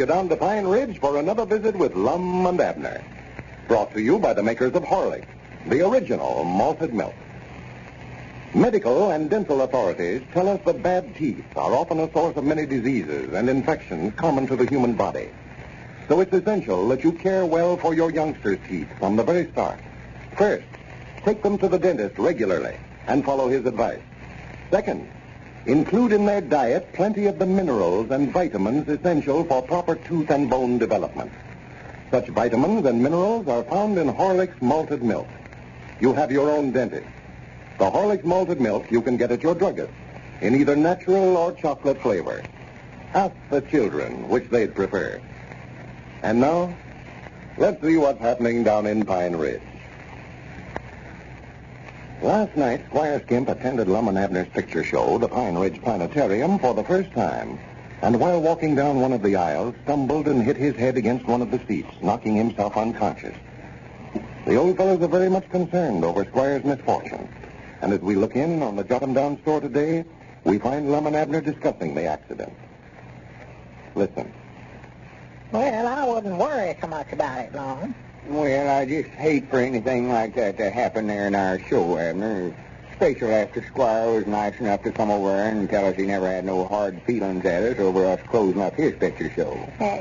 you down to Pine Ridge for another visit with Lum and Abner. Brought to you by the makers of Horlick, the original malted milk. Medical and dental authorities tell us that bad teeth are often a source of many diseases and infections common to the human body. So it's essential that you care well for your youngsters' teeth from the very start. First, take them to the dentist regularly and follow his advice. Second, include in their diet plenty of the minerals and vitamins essential for proper tooth and bone development. Such vitamins and minerals are found in Horlick's malted milk. You have your own dentist. The Horlick's malted milk you can get at your druggist in either natural or chocolate flavor. Ask the children which they'd prefer. And now, let's see what's happening down in Pine Ridge. Last night, Squire Skimp attended Lum and Abner's picture show, the Pine Ridge Planetarium, for the first time. And while walking down one of the aisles, stumbled and hit his head against one of the seats, knocking himself unconscious. The old fellows are very much concerned over Squire's misfortune. And as we look in on the Jot-Em-Down store today, we find Lum and Abner discussing the accident. Listen. Well, I wouldn't worry so much about it, Lum. Well, I just hate for anything like that to happen there in our show, Abner. Especially after Squire was nice enough to come over and tell us he never had no hard feelings at us over us closing up his picture show.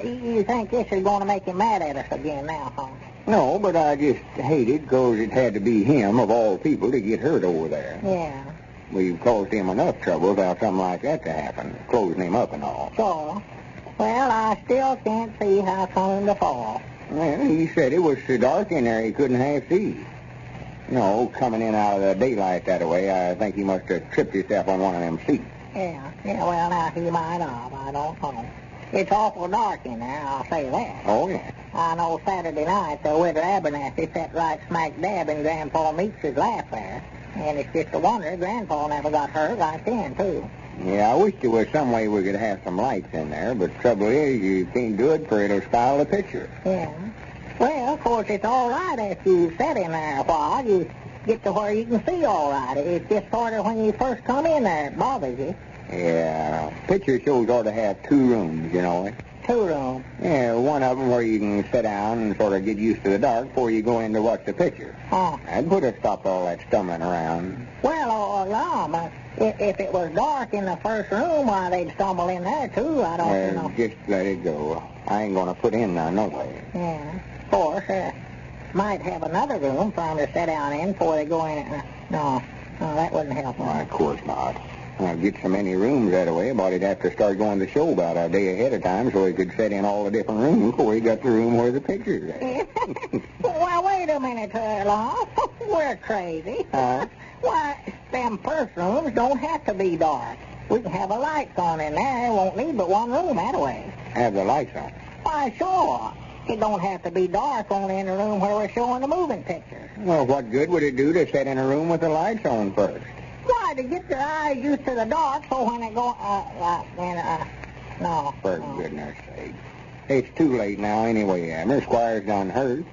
You think this is going to make him mad at us again now, huh? No, but I just hate it because it had to be him, of all people, to get hurt over there. Yeah. We've caused him enough trouble about something like that to happen, closing him up and all. Sure. Well, I still can't see how come to fall. Well, he said it was so dark in there he couldn't half see. No, coming in out of the daylight that way, I think he must have tripped himself on one of them seats. Yeah, well, now, he might have. I don't know. It's awful dark in there, I'll say that. Oh, yeah. I know Saturday night, the Widder Abernathy sat right smack dab in Grandpa Meeks' lap there. And it's just a wonder Grandpa never got hurt right then, too. Yeah, I wish there was some way we could have some lights in there, but the trouble is you can't do it for it'll spoil the picture. Yeah. Well, of course, it's all right after you sit in there a while. You get to where you can see all right. It's just sort of when you first come in there, it bothers you. Yeah. Picture shows ought to have two rooms, you know. Two rooms? Yeah, one of them where you can sit down and sort of get used to the dark before you go in to watch the picture. Oh. I'd put a stop to all that stumbling around. Well, Lum, if it was dark in the first room, why, they'd stumble in there, too. I don't know. Just let it go. I ain't going to put in there, no way. Yeah. Of course, might have another room for them to sit down in before they go in. No, that wouldn't help. Why, of course not. I'll get so many rooms that way, but he'd have to start going to the show about a day ahead of time so he could set in all the different rooms before he got the room where the picture's at. Well, wait a minute, Lum. We're crazy. Huh? Why, them first rooms don't have to be dark. We can have the lights on in there. It won't need but one room that way. Have the lights on? Why, sure. It don't have to be dark only in the room where we're showing the moving picture. Well, what good would it do to sit in a room with the lights on first? Why, to get your eyes used to the dark, so when it goes... No. For goodness sake. It's too late now anyway, Abner. Squire's done hurt.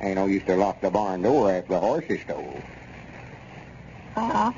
Ain't no use to lock the barn door after the horse is stole. Uh-huh.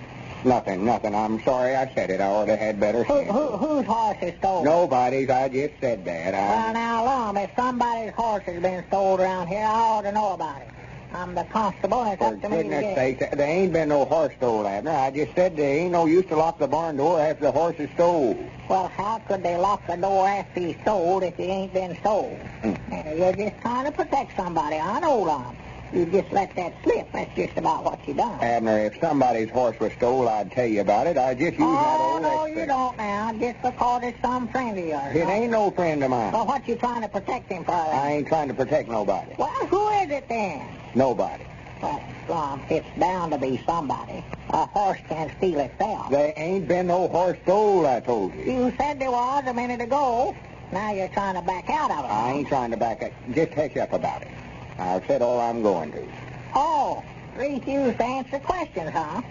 Nothing. I'm sorry I said it. I ought to had better sense. Whose horse is stolen? Nobody's. I just said that. Well, now, Lum, if somebody's horse has been stolen around here, I ought to know about it. I'm the constable. It's up to me to get it. For goodness sake, there ain't been no horse stolen, Abner. I just said there ain't no use to lock the barn door after the horse is stole. Well, how could they lock the door after he's stole if he ain't been stole? You're just trying to protect somebody. I know, Lum. You just let that slip. That's just about what you done. Abner, if somebody's horse was stole, I'd tell you about it. I just use that old expert. Oh, no, you don't now. Just because it's some friend of yours. It ain't no friend of mine. Well, what you trying to protect him for? I ain't trying to protect nobody. Well, who is it then? Nobody. Well, it's bound to be somebody. A horse can't steal itself. There ain't been no horse stole, I told you. You said there was a minute ago. Now you're trying to back out of it. I ain't trying to back out. Just catch up about it. I've said all I'm going to. Oh, refuse to answer questions, huh?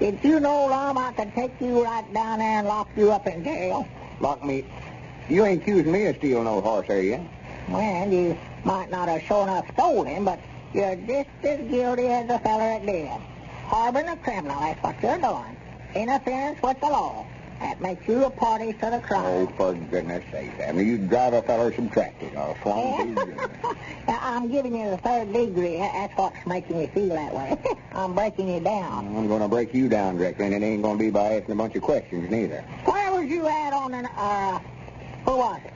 Did you know, Lum, I could take you right down there and lock you up in jail? Lock me? You ain't accused me of stealing no horse, are you? Well, you might not have sure enough stolen him, but you're just as guilty as the feller that did. Harboring a criminal, that's what you're doing. Interference with the law. That makes you a party for the crime. Oh, for goodness sake, Abner. You drive a feller some tractor or something. Now, I'm giving you the third degree. That's what's making you feel that way. I'm breaking you down. I'm going to break you down directly, and it ain't going to be by asking a bunch of questions, neither. Where was you at on an, who was it?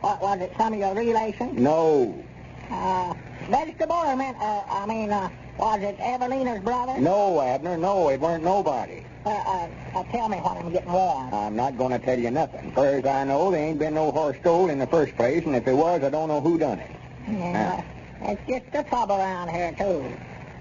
What, was it some of your relations? No. Vegetable, was it Evelina's brother? No, Abner, no, it weren't nobody. Tell me what I'm getting wrong. I'm not going to tell you nothing. Far as I know, there ain't been no horse stolen in the first place, and if there was, I don't know who done it. Yeah, that's just the trouble around here, too.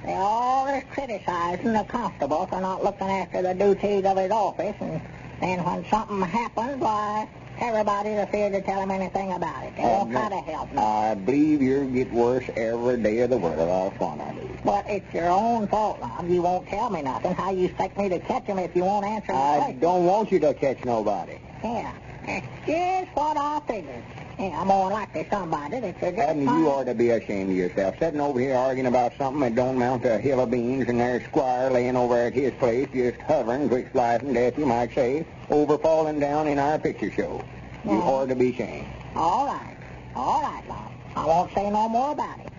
They're always criticizing the constable for not looking after the duties of his office, and then when something happens, why... everybody's afraid to tell him anything about it. They won't try to help him. I believe you'll get worse every day of the weather. I'll find I do. But it's your own fault, Lum. You won't tell me nothing. How you expect me to catch him if you won't answer my question? I don't want you to catch nobody. Yeah. That's just what I figured. Yeah, I'm more likely somebody that you're just... you ought to be ashamed of yourself. Sitting over here arguing about something that don't mount to a hill of beans, and there's Squire laying over at his place, just hovering, which life and death, you might say, over falling down in our picture show. Yeah. You ought to be ashamed. All right, Lum. I won't say no more about it.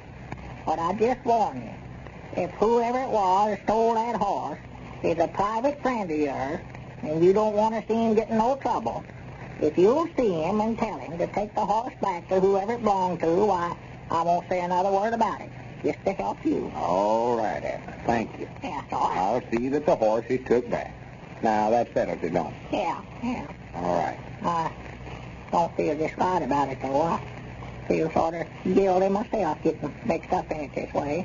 But I just warn you, if whoever it was stole that horse is a private friend of yours, and you don't want to see him get in no trouble... if you'll see him and tell him to take the horse back to whoever it belonged to, why, I won't say another word about it, just to help you. All right, Abner. Thank you. Yeah, all right. I'll see that the horse is took back. Now, that settles it, don't it? Yeah. All right. I don't feel just right about it, though. I feel sort of guilty myself getting mixed up in it this way,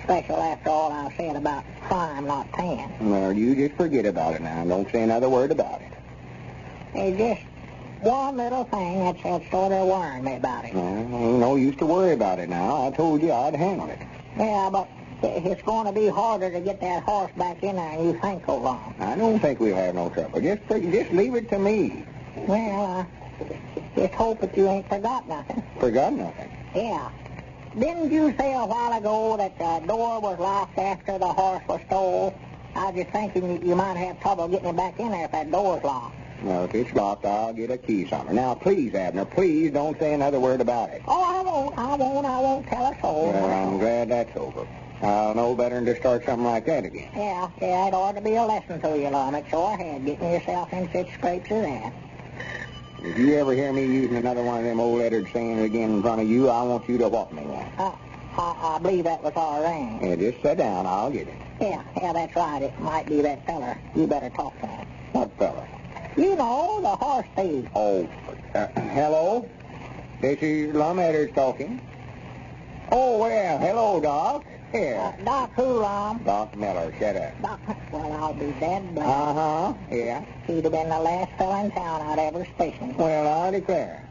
especially after all I've said about crime not paying. Well, you just forget about it now. Don't say another word about it. It's just... one little thing that's sort of worrying me about it. Well, no use to worry about it now. I told you I'd handle it. Yeah, but it's going to be harder to get that horse back in there than you think, Lum. I don't think we'll have no trouble. Just leave it to me. Well, I just hope that you ain't forgot nothing. Forgot nothing? Yeah. Didn't you say a while ago that the door was locked after the horse was stole? I was just thinking you might have trouble getting it back in there if that door's locked. Well, if it's locked, I'll get a key somewhere. Now, please, Abner, please don't say another word about it. Oh, I won't tell a soul. Well, I'm glad that's over. I'll know better than to start something like that again. Yeah, it ought to be a lesson to you, Lum. It sure had, getting yourself in such scrapes as that. If you ever hear me using another one of them old-lettered sayings again in front of you, I want you to walk me one. I believe that was our ring. Yeah, just sit down. I'll get it. Yeah, that's right. It might be that feller. You better talk to him. What feller? You know, the horse thief. Oh, hello? This is Lum Edders talking. Oh, well, hello, Doc. Here. Doc who, Lum? Doc Miller, shut up. Doc, well, I'll be dead, but... yeah. He'd have been the last fella in town I'd ever station. Well, I declare.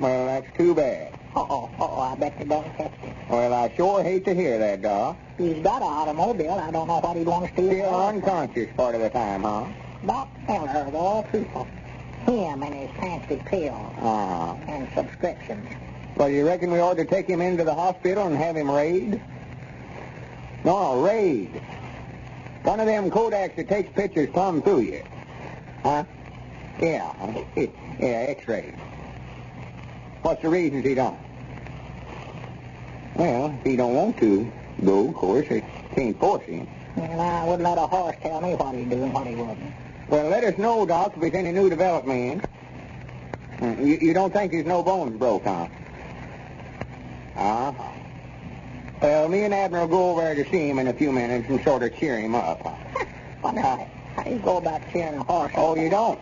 Well, that's too bad. Uh-oh, I bet they don't catch him. Well, I sure hate to hear that, Doc. He's got an automobile. I don't know what he'd want to steal. Still unconscious part of the time, huh? Doc Miller, of all people. Him and his fancy pills and subscriptions. Well, you reckon we ought to take him into the hospital and have him raid? No, raid. One of them Kodaks that takes pictures plumb through you. Huh? Yeah, x-rays. What's the reasons he don't? Well, if he don't want to go, of course, it can't force him. Well, I wouldn't let a horse tell me what he'd do and what he wouldn't. Well, let us know, Doc, if there's any new development. You don't think there's no bones broke, huh? Well, me and Abner will go over to see him in a few minutes and sort of cheer him up. How do you go about cheering a horse? Oh, you don't?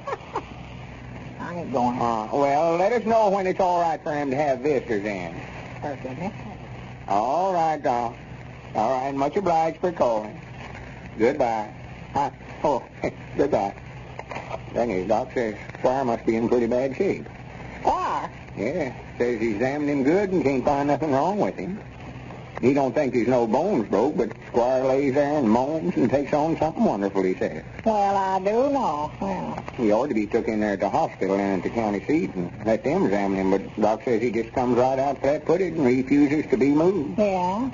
I ain't going. Well, let us know when it's all right for him to have visitors in. Perfect. All right, Doc. All right, much obliged for calling. Goodbye. Goodbye. Dang it, Doc says Squire must be in pretty bad shape. Squire? Yeah, says he examined him good and can't find nothing wrong with him. He don't think there's no bones broke, but Squire lays there and moans and takes on something wonderful, he says. Well, I do know. Well, he ought to be took in there at the hospital and at the county seat and let them examine him, but Doc says he just comes right out flat-footed and refuses to be moved. Yeah?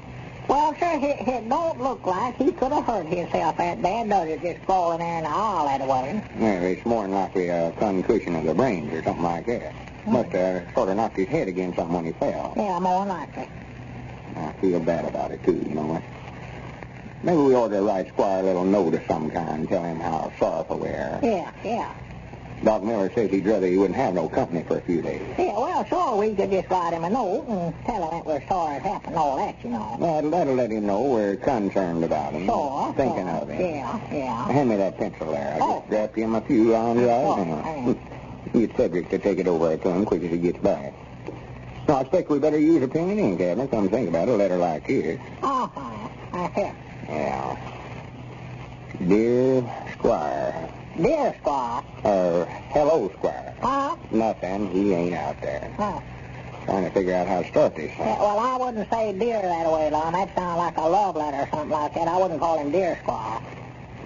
Well, sure, it don't look like he could have hurt himself that bad, does it? Just falling there in the aisle that way. Yeah, it's more than likely a concussion of the brains or something like that. Mm-hmm. Must have sort of knocked his head against something when he fell. Yeah, more than likely. I feel bad about it, too, you know what? Maybe we ought to write Squire a little note of some kind, tell him how sorrowful we are. Yeah. Doc Miller says he'd rather he wouldn't have no company for a few days. Yeah, well, sure, we could just write him a note and tell him that we're sorry it happened, all that, you know. That'll let him know we're concerned about him. Sure. Thinking of him. Yeah. Hand me that pencil there. I just dropped him a few lines out. He's subject to take it over to him quick as he gets back. Now, I expect we better use a pen and ink cabinet. Come think about a letter like this. Oh, fine. I hear. Yeah. Dear Squire... Dear Squire. Hello, Squire. Huh? Nothing. He ain't out there. Huh. Trying to figure out how to start this thing. Yeah, well, I wouldn't say dear that way, Lon. That sounds like a love letter or something like that. I wouldn't call him dear Squire.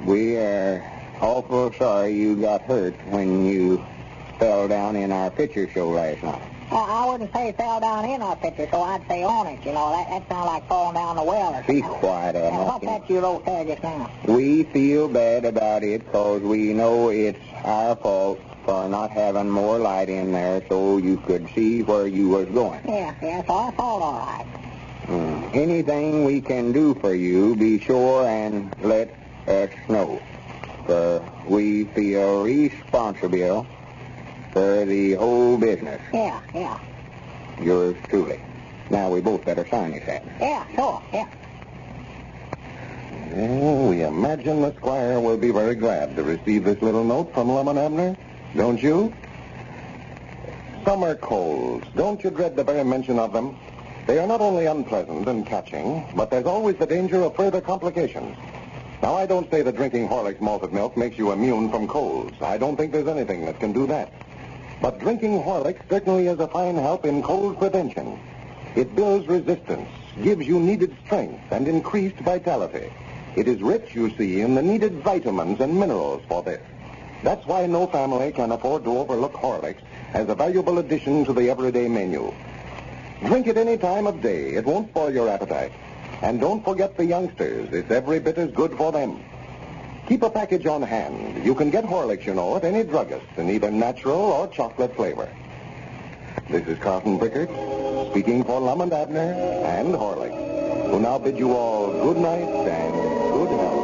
We are awful sorry you got hurt when you fell down in our picture show last night. Well, I wouldn't say fell down in our picture, so I'd say on it, you know. That sounds like falling down the well or something. Be quiet, Anna. Now, what's that you wrote there just now? We feel bad about it because we know it's our fault for not having more light in there so you could see where you was going. Yeah, it's our fault, all right. Anything we can do for you, be sure and let us know. For we feel responsible for the whole business. Yeah. Yours truly. Now, we both better sign this act. Yeah, sure. Well, we imagine the Squire will be very glad to receive this little note from Lum and Abner, don't you? Summer colds. Don't you dread the very mention of them? They are not only unpleasant and catching, but there's always the danger of further complications. Now, I don't say that drinking Horlick's malted milk makes you immune from colds. I don't think there's anything that can do that. But drinking Horlick certainly is a fine help in cold prevention. It builds resistance, gives you needed strength, and increased vitality. It is rich, you see, in the needed vitamins and minerals for this. That's why no family can afford to overlook Horlick's as a valuable addition to the everyday menu. Drink it any time of day. It won't spoil your appetite. And don't forget the youngsters. It's every bit as good for them. Keep a package on hand. You can get Horlick's, you know, at any druggist in either natural or chocolate flavor. This is Carlton Brickert, speaking for Lum and Abner and Horlick, who now bid you all good night and good health.